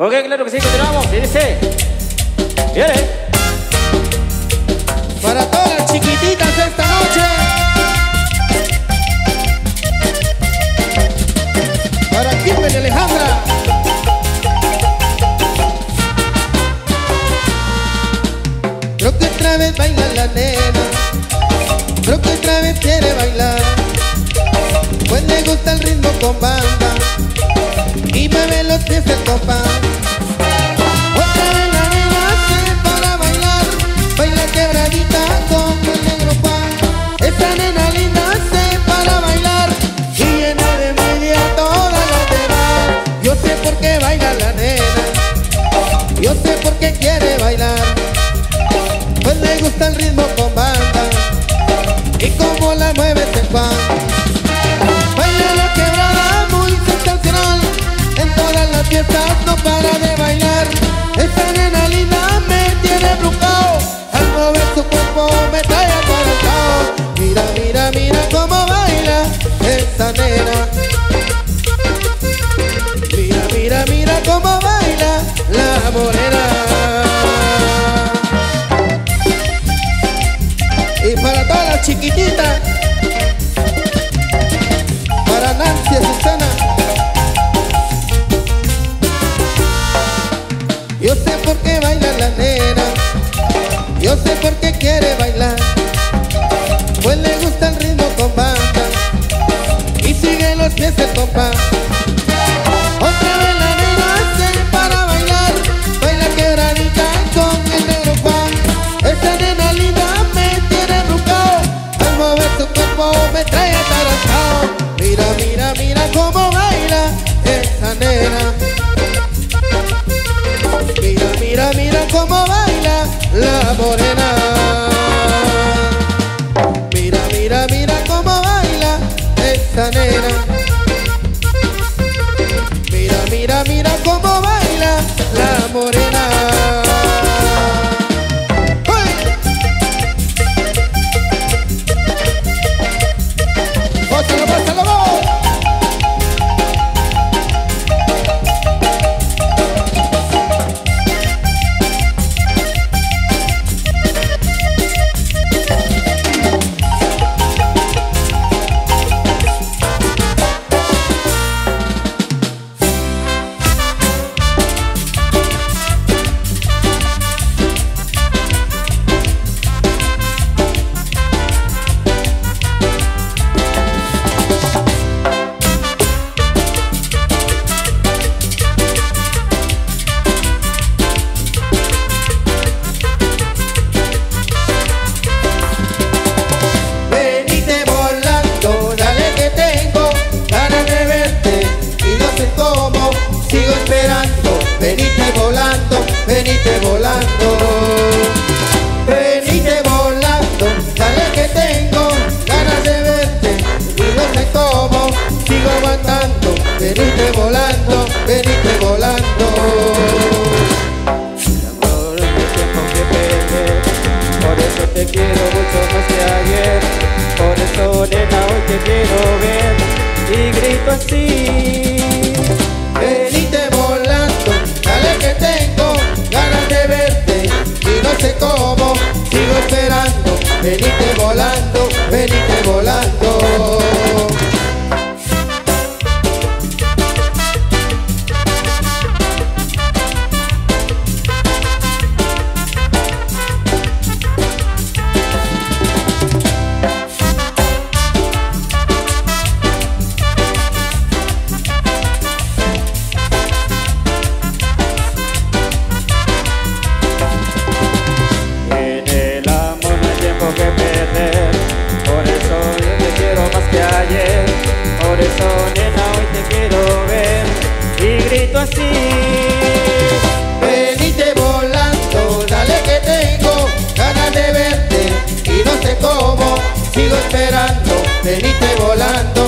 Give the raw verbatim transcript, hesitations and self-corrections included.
Ok, claro que sí, continuamos. Se dice, viene. Para todas las chiquititas de esta noche. Para Kimberly, Alejandra. Creo que otra vez baila la nena. Creo que otra vez quiere bailar. Pues le gusta el ritmo con banda. Y mueve los pies del compás. Otra vez la nena quiere para bailar. Baila quebradita con el negro pan. Esta nena linda se para bailar y llena de envidia a todas las demás. Yo sé por qué baila la nena. Yo sé por qué quiere bailar. Pues le gusta el ritmo con banda y como la mueve el pan. Baila la quebrada muy sensacional. En todas las fiestas no para de bailar. Esta nena linda me tiene brujado. Al mover su cuerpo me trae alborotado. Mira, mira, mira cómo baila esta nena. Mira, mira, mira cómo baila la morena. Y para todas las chiquititas. Para Nancy, Susana. Yo sé por qué baila la nena. Yo sé por qué quiere bailar. Pues le gusta el ritmo con banda y sigue los pies del compás. Otra vez la nena se para bailar. Baila quebradita con el negro pan. Esta nena linda me tiene rucao. Al mover su cuerpo me trae atarazao. Mira, mira, mira cómo baila esta nena. Mira, mira cómo baila la morena. Mira, mira, mira cómo baila esta nena. Mira, mira, mira cómo baila la morena. ¡Uy! ¡Pásalo, pásalo, vamos! Venite volando, venite volando. Mi amor, no sé con qué perder. Por eso te quiero mucho más que ayer. Por eso, nena, hoy te quiero ver. Y grito así. Venite volando, dale que tengo ganas de verte. Y no sé cómo, sigo esperando. Venite volando, venite volando. Venite volando.